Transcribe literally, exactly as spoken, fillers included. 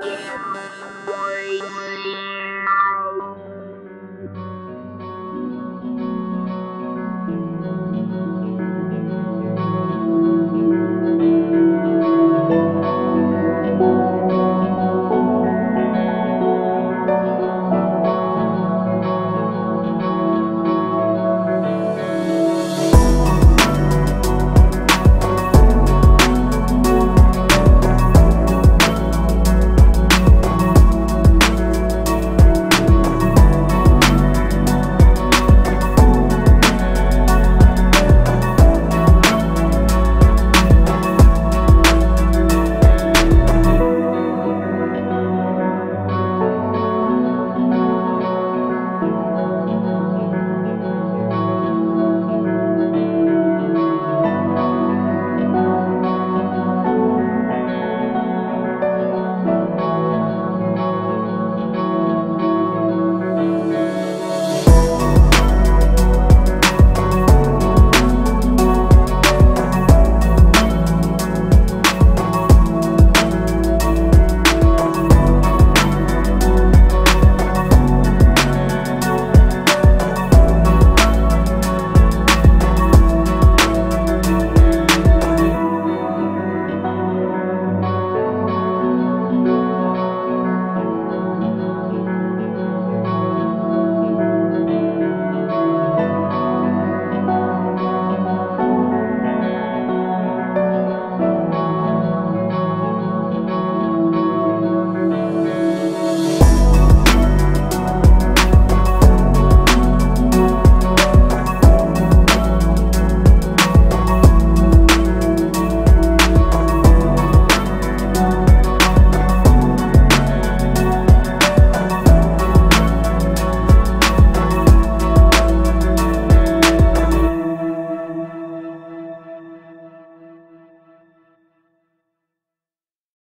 Yeah, boy.